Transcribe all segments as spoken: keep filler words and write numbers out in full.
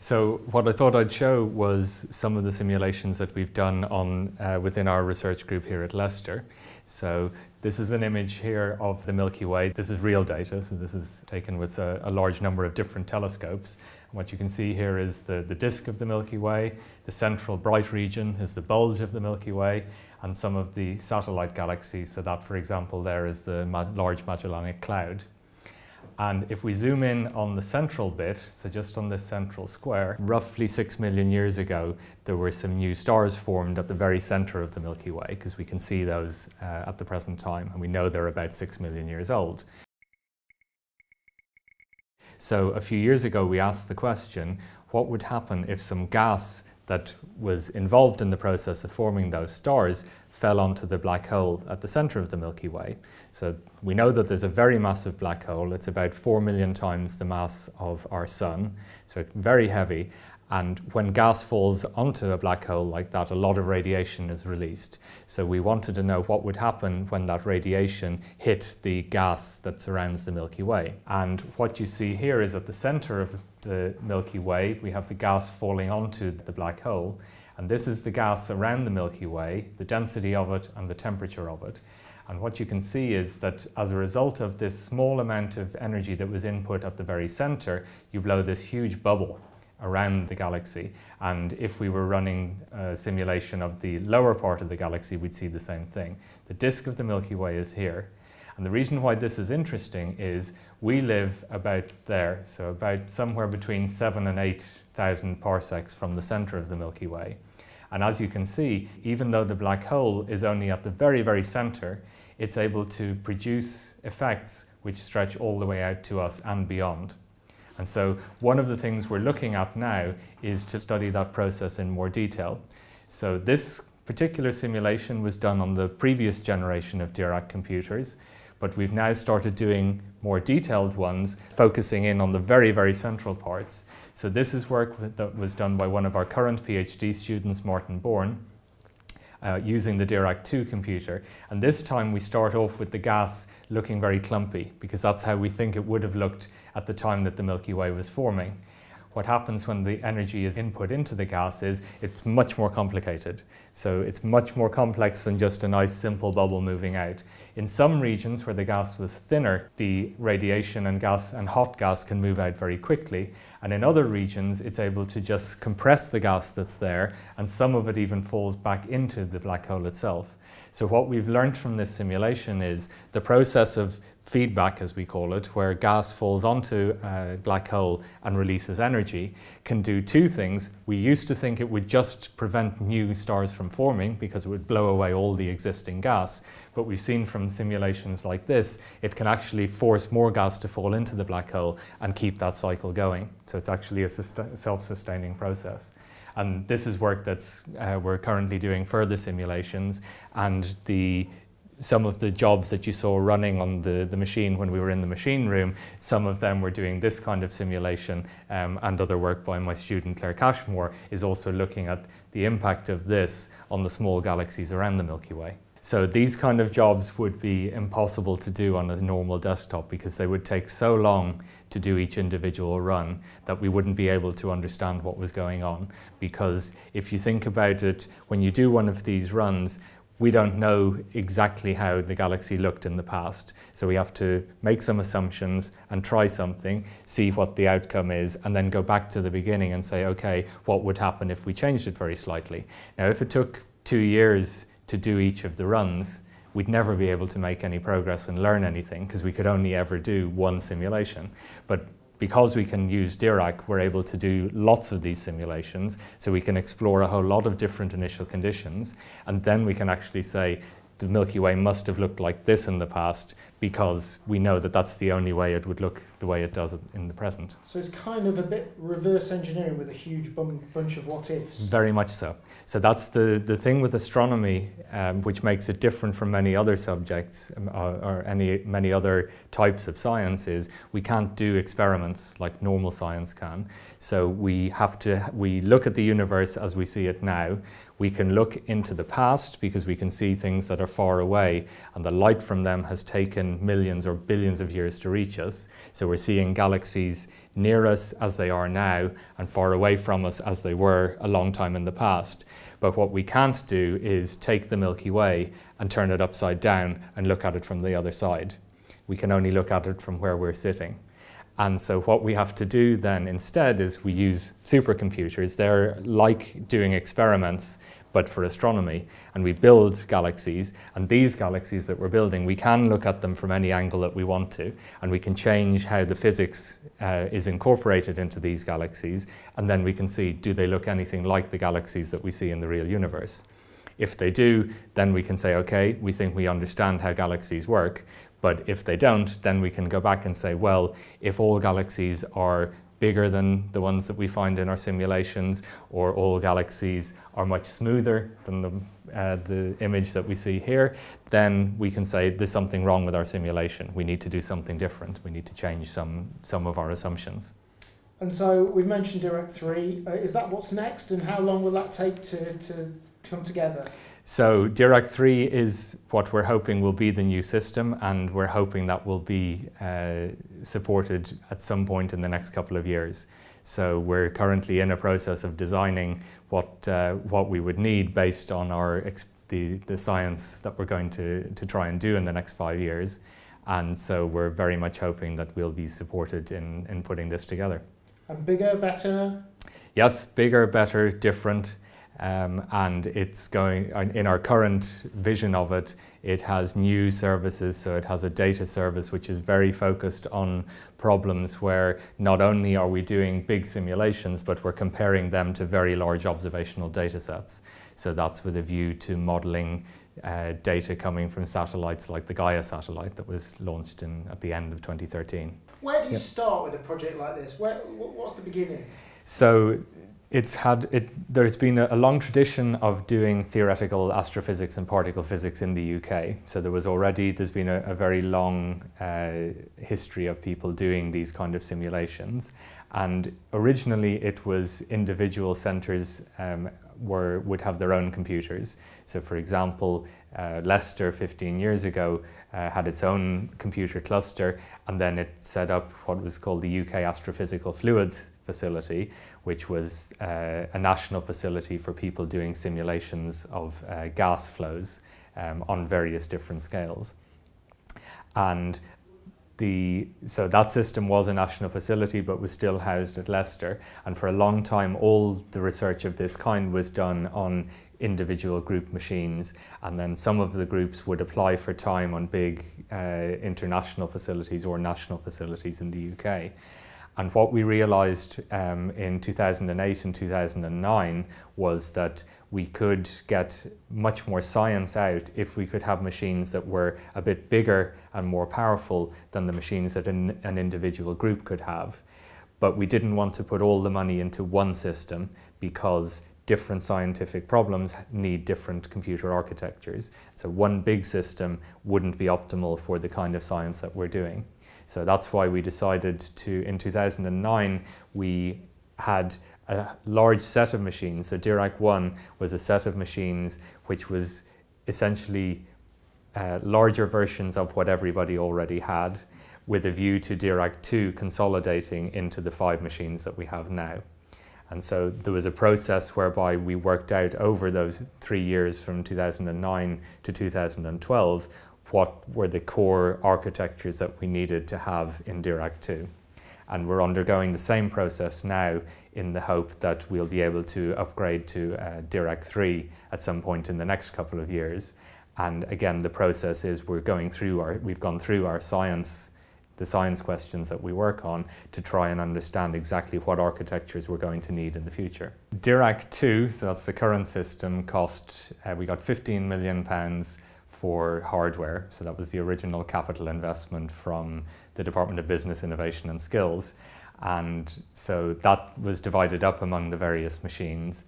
So what I thought I'd show was some of the simulations that we've done on uh, within our research group here at Leicester. So this is an image here of the Milky Way. This is real data, so this is taken with a, a large number of different telescopes. And what you can see here is the, the disk of the Milky Way, the central bright region is the bulge of the Milky Way, and some of the satellite galaxies. So that, for example, there is the Ma- Large Magellanic Cloud. And if we zoom in on the central bit, so just on this central square, roughly six million years ago, there were some new stars formed at the very center of the Milky Way, because we can see those uh, at the present time, and we know they're about six million years old. So a few years ago, we asked the question, what would happen if some gas that was involved in the process of forming those stars fell onto the black hole at the center of the Milky Way? So we know that there's a very massive black hole. It's about four million times the mass of our sun, so very heavy. And when gas falls onto a black hole like that, a lot of radiation is released. So we wanted to know what would happen when that radiation hit the gas that surrounds the Milky Way. And what you see here is at the center of the Milky Way, we have the gas falling onto the black hole. And this is the gas around the Milky Way, the density of it and the temperature of it. And what you can see is that as a result of this small amount of energy that was input at the very center, you blow this huge bubble around the galaxy. And if we were running a simulation of the lower part of the galaxy, we'd see the same thing. The disk of the Milky Way is here. And the reason why this is interesting is we live about there, so about somewhere between seven and eight thousand parsecs from the center of the Milky Way. And as you can see, even though the black hole is only at the very, very center, it's able to produce effects which stretch all the way out to us and beyond. And so one of the things we're looking at now is to study that process in more detail. So this particular simulation was done on the previous generation of Dirac computers, but we've now started doing more detailed ones, focusing in on the very, very central parts. So this is work that was done by one of our current PhD students, Martin Bourne, uh, using the Dirac two computer. And this time we start off with the gas looking very clumpy, because that's how we think it would have looked at the time that the Milky Way was forming. What happens when the energy is input into the gas is it's much more complicated. So it's much more complex than just a nice simple bubble moving out. In some regions where the gas was thinner, the radiation and gas and hot gas can move out very quickly. And in other regions, it's able to just compress the gas that's there, and some of it even falls back into the black hole itself. So what we've learned from this simulation is the process of feedback, as we call it, where gas falls onto a black hole and releases energy, can do two things. We used to think it would just prevent new stars from forming because it would blow away all the existing gas. But we've seen from simulations like this, it can actually force more gas to fall into the black hole and keep that cycle going. So it's actually a self-sustaining process. And this is work that's uh, we're currently doing further simulations, and the some of the jobs that you saw running on the, the machine when we were in the machine room, some of them were doing this kind of simulation, um, and other work by my student Claire Cashmore is also looking at the impact of this on the small galaxies around the Milky Way. So these kind of jobs would be impossible to do on a normal desktop, because they would take so long to do each individual run that we wouldn't be able to understand what was going on. Because if you think about it, when you do one of these runs, we don't know exactly how the galaxy looked in the past. So we have to make some assumptions and try something, see what the outcome is, and then go back to the beginning and say, okay, what would happen if we changed it very slightly? Now, if it took two years to do each of the runs, we'd never be able to make any progress and learn anything, because we could only ever do one simulation. But because we can use Dirac, we're able to do lots of these simulations, so we can explore a whole lot of different initial conditions, and then we can actually say the Milky Way must have looked like this in the past, because we know that that's the only way it would look the way it does in the present. So it's kind of a bit reverse engineering with a huge bunch of what-ifs. Very much so. So that's the, the thing with astronomy, um, which makes it different from many other subjects um, or, or any, many other types of science, is we can't do experiments like normal science can. So we have to, we look at the universe as we see it now. We can look into the past because we can see things that are far away, and the light from them has taken millions or billions of years to reach us. So we're seeing galaxies near us as they are now and far away from us as they were a long time in the past. But what we can't do is take the Milky Way and turn it upside down and look at it from the other side. We can only look at it from where we're sitting. And so what we have to do then instead is we use supercomputers. They're like doing experiments, but for astronomy. And we build galaxies. And these galaxies that we're building, we can look at them from any angle that we want to. And we can change how the physics uh, is incorporated into these galaxies. And then we can see, do they look anything like the galaxies that we see in the real universe? If they do, then we can say, okay, we think we understand how galaxies work. But if they don't, then we can go back and say, well, if all galaxies are bigger than the ones that we find in our simulations, or all galaxies are much smoother than the, uh, the image that we see here, then we can say there's something wrong with our simulation. We need to do something different. We need to change some, some of our assumptions. And so we've mentioned Dirac three. Uh, is that what's next, and how long will that take to, to come together? So Dirac three is what we're hoping will be the new system, and we're hoping that will be uh, supported at some point in the next couple of years. So we're currently in a process of designing what, uh, what we would need based on our exp the, the science that we're going to, to try and do in the next five years. And so we're very much hoping that we'll be supported in, in putting this together. And bigger, better? Yes, bigger, better, different. Um, and it's going, in our current vision of it, it has new services. So it has a data service which is very focused on problems where not only are we doing big simulations, but we're comparing them to very large observational data sets. So that's with a view to modeling uh, data coming from satellites like the Gaia satellite that was launched in, at the end of twenty thirteen. Where do you yep. start with a project like this? Where, what's the beginning? So, It's had, it, there's been a, a long tradition of doing theoretical astrophysics and particle physics in the U K. So there was already, there's been a, a very long uh, history of people doing these kind of simulations. And originally it was individual centres um, were, would have their own computers. So for example, uh, Leicester fifteen years ago uh, had its own computer cluster, and then it set up what was called the U K Astrophysical Fluids facility, which was uh, a national facility for people doing simulations of uh, gas flows um, on various different scales. And the, so that system was a national facility but was still housed at Leicester, and for a long time all the research of this kind was done on individual group machines, and then some of the groups would apply for time on big uh, international facilities or national facilities in the U K. And what we realized um, in two thousand eight and two thousand nine was that we could get much more science out if we could have machines that were a bit bigger and more powerful than the machines that an, an individual group could have. But we didn't want to put all the money into one system, because different scientific problems need different computer architectures. So one big system wouldn't be optimal for the kind of science that we're doing. So that's why we decided to, in two thousand nine, we had a large set of machines. So Dirac one was a set of machines which was essentially uh, larger versions of what everybody already had, with a view to Dirac two consolidating into the five machines that we have now. And so there was a process whereby we worked out over those three years from two thousand nine to two thousand twelve what were the core architectures that we needed to have in Dirac two. And we're undergoing the same process now in the hope that we'll be able to upgrade to uh, Dirac three at some point in the next couple of years. And again, the process is we're going through our, we've gone through our science, the science questions that we work on, to try and understand exactly what architectures we're going to need in the future. Dirac two, so that's the current system, cost, uh, we got fifteen million pounds for hardware. So that was the original capital investment from the Department of Business Innovation and Skills. And so that was divided up among the various machines.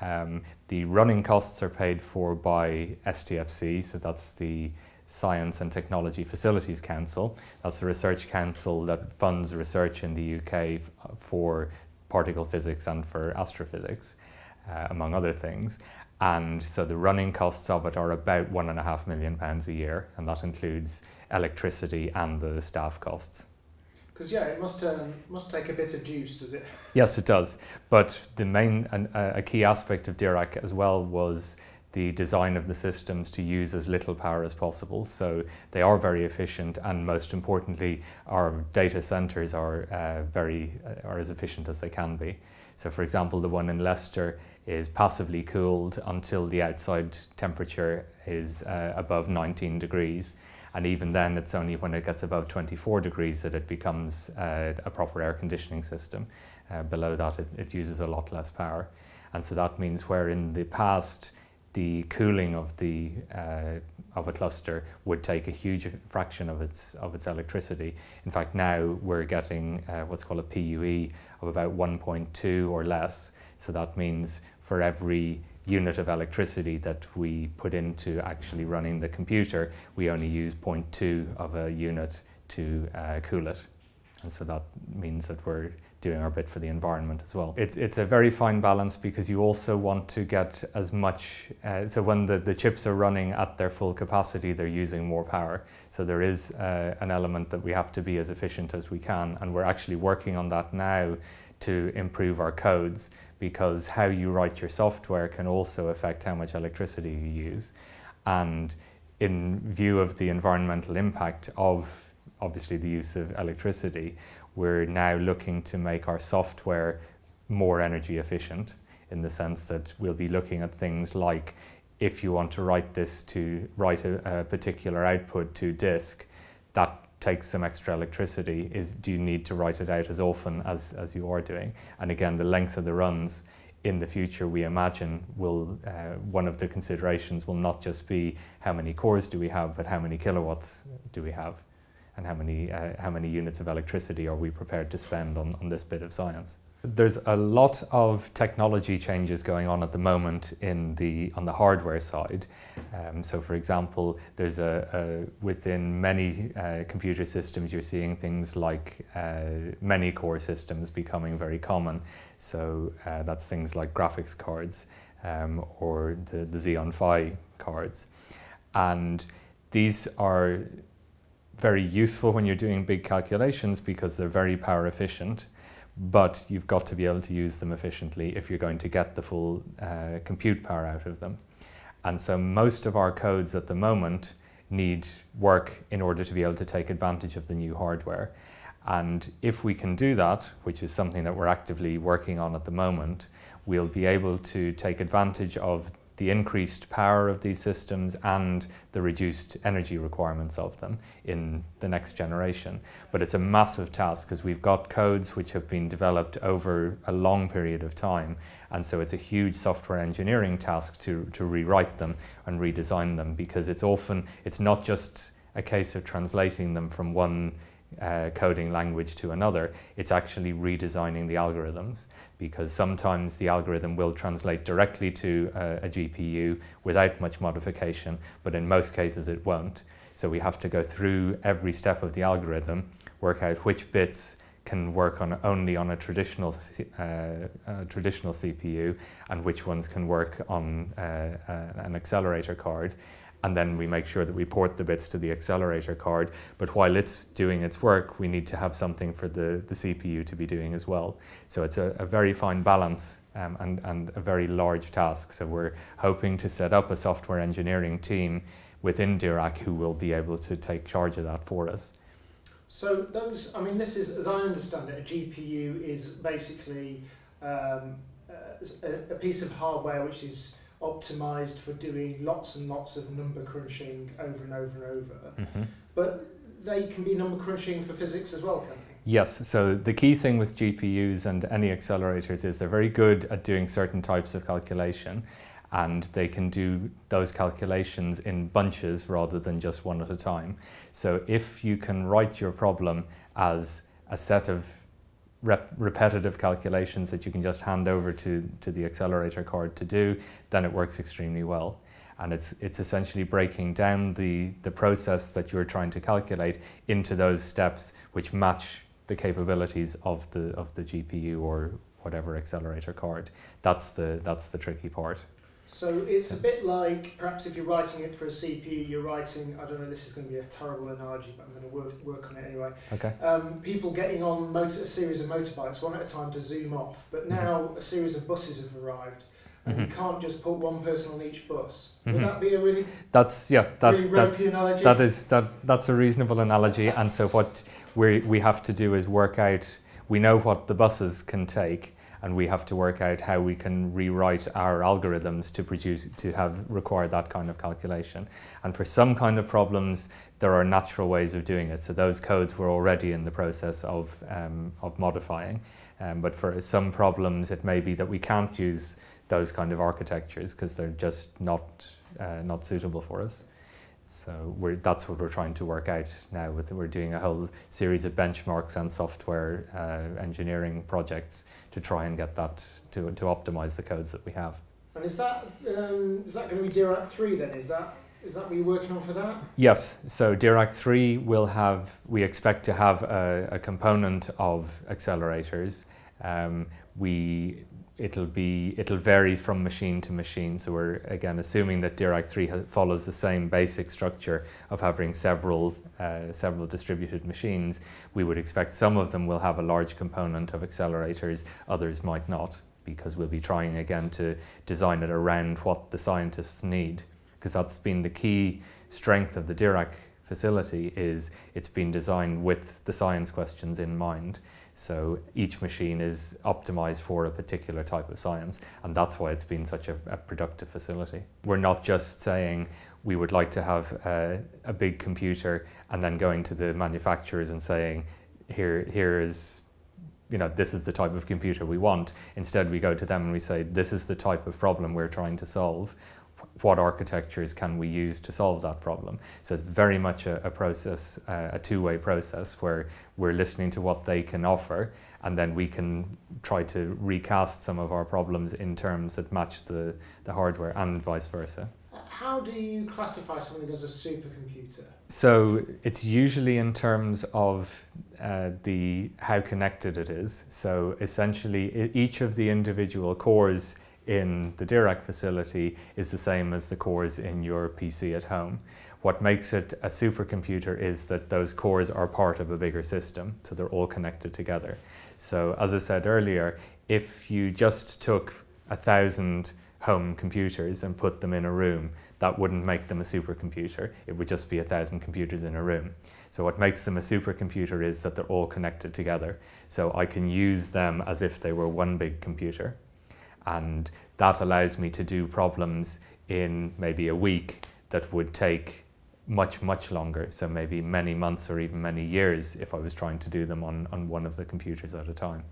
Um, the running costs are paid for by S T F C, so that's the Science and Technology Facilities Council. That's the research council that funds research in the U K for particle physics and for astrophysics. uh, among other things. And so the running costs of it are about one and a half million pounds a year, and that includes electricity and the staff costs. Because yeah, it must um, must take a bit of juice, does it? Yes, it does. But the main and uh, a key aspect of Dirac as well was the design of the systems to use as little power as possible. So they are very efficient, and most importantly, our data centers are uh, very are as efficient as they can be. So for example, the one in Leicester is passively cooled until the outside temperature is uh, above nineteen degrees. And even then, it's only when it gets above twenty-four degrees that it becomes uh, a proper air conditioning system. Uh, below that, it, it uses a lot less power. And so that means where in the past, the cooling of the uh, of a cluster would take a huge fraction of its of its electricity. In fact, now we're getting uh, what's called a P U E of about one point two or less. So that means for every unit of electricity that we put into actually running the computer, we only use zero point two of a unit to uh, cool it. And so that means that we're doing our bit for the environment as well. It's, it's a very fine balance, because you also want to get as much, uh, so when the, the chips are running at their full capacity, they're using more power. So there is uh, an element that we have to be as efficient as we can, and we're actually working on that now to improve our codes, because how you write your software can also affect how much electricity you use. And in view of the environmental impact of obviously the use of electricity, we're now looking to make our software more energy efficient, in the sense that we'll be looking at things like, if you want to write this to write a, a particular output to disk, that takes some extra electricity. Is do you need to write it out as often as, as you are doing? And again, the length of the runs in the future, we imagine, will uh, one of the considerations will not just be how many cores do we have, but how many kilowatts do we have, and how many, uh, how many units of electricity are we prepared to spend on, on this bit of science. There's a lot of technology changes going on at the moment in the, on the hardware side. Um, so for example, there's a, a, within many uh, computer systems, you're seeing things like uh, many-core systems becoming very common. So uh, that's things like graphics cards um, or the, the Xeon Phi cards. And these are very useful when you're doing big calculations, because they're very power efficient, but you've got to be able to use them efficiently if you're going to get the full uh, compute power out of them. And so most of our codes at the moment need work in order to be able to take advantage of the new hardware. And if we can do that, which is something that we're actively working on at the moment, we'll be able to take advantage of the increased power of these systems and the reduced energy requirements of them in the next generation. But it's a massive task, because we've got codes which have been developed over a long period of time, and so it's a huge software engineering task to, to rewrite them and redesign them, because it's often, it's not just a case of translating them from one Uh, coding language to another, it's actually redesigning the algorithms, because sometimes the algorithm will translate directly to a, a G P U without much modification, but in most cases it won't. So we have to go through every step of the algorithm, work out which bits can work on only on a traditional uh, a traditional C P U, and which ones can work on uh, uh, an accelerator card. And then we make sure that we port the bits to the accelerator card. But while it's doing its work, we need to have something for the, the C P U to be doing as well. So it's a, a very fine balance um, and, and a very large task. So we're hoping to set up a software engineering team within Dirac who will be able to take charge of that for us. So those, I mean, this is, as I understand it, a G P U is basically um, a, a piece of hardware which is optimized for doing lots and lots of number crunching over and over and over. Mm-hmm. But they can be number crunching for physics as well, can they? Yes, so the key thing with G P Us and any accelerators is they're very good at doing certain types of calculation, and they can do those calculations in bunches rather than just one at a time. So if you can write your problem as a set of Rep repetitive calculations that you can just hand over to, to the accelerator card to do, then it works extremely well. And it's, it's essentially breaking down the, the process that you're trying to calculate into those steps which match the capabilities of the, of the G P U or, whatever accelerator card. That's the, that's the tricky part. So it's a bit like, perhaps if you're writing it for a C P U, you're writing, I don't know, this is going to be a terrible analogy, but I'm going to work, work on it anyway. Okay. Um, people getting on motor, a series of motorbikes, one at a time to zoom off, but now mm-hmm. a series of buses have arrived, and mm-hmm. you can't just put one person on each bus. Would mm-hmm. that be a really, that's, yeah, that, really that, ropey analogy? That is, that, that's a reasonable analogy, and so what we we have to do is work out, we know what the buses can take, and we have to work out how we can rewrite our algorithms to produce, to have required that kind of calculation. And for some kind of problems, there are natural ways of doing it. So those codes were already in the process of, um, of modifying. Um, but for some problems, it may be that we can't use those kind of architectures because they're just not, uh, not suitable for us. So we're, that's what we're trying to work out now. With, we're doing a whole series of benchmarks and software uh, engineering projects to try and get that, to, to optimize the codes that we have. And is that, um, is that going to be Dirac three then? Is that, is that what you're working on for that? Yes. So Dirac three will have, we expect to have a, a component of accelerators. Um, we, it'll be, it'll vary from machine to machine. So we're, again, assuming that Dirac three follows the same basic structure of having several, uh, several distributed machines. We would expect some of them will have a large component of accelerators, others might not, because we'll be trying again to design it around what the scientists need, because that's been the key strength of the Dirac facility, is it's been designed with the science questions in mind. So each machine is optimized for a particular type of science, and that's why it's been such a, a productive facility. We're not just saying we would like to have a, a big computer and then going to the manufacturers and saying, here, here is, you know, this is the type of computer we want. Instead, we go to them and we say, this is the type of problem we're trying to solve. What architectures can we use to solve that problem? So it's very much a, a process, uh, a two-way process, where we're listening to what they can offer, and then we can try to recast some of our problems in terms that match the, the hardware, and vice versa. How do you classify something as a supercomputer? So it's usually in terms of uh, the how connected it is. So essentially each of the individual cores in the Dirac facility is the same as the cores in your P C at home. What makes it a supercomputer is that those cores are part of a bigger system, so they're all connected together. So as I said earlier, if you just took a thousand home computers and put them in a room, that wouldn't make them a supercomputer. It would just be a thousand computers in a room. So what makes them a supercomputer is that they're all connected together. So I can use them as if they were one big computer. And that allows me to do problems in maybe a week that would take much, much longer. So maybe many months or even many years if I was trying to do them on, on one of the computers at a time.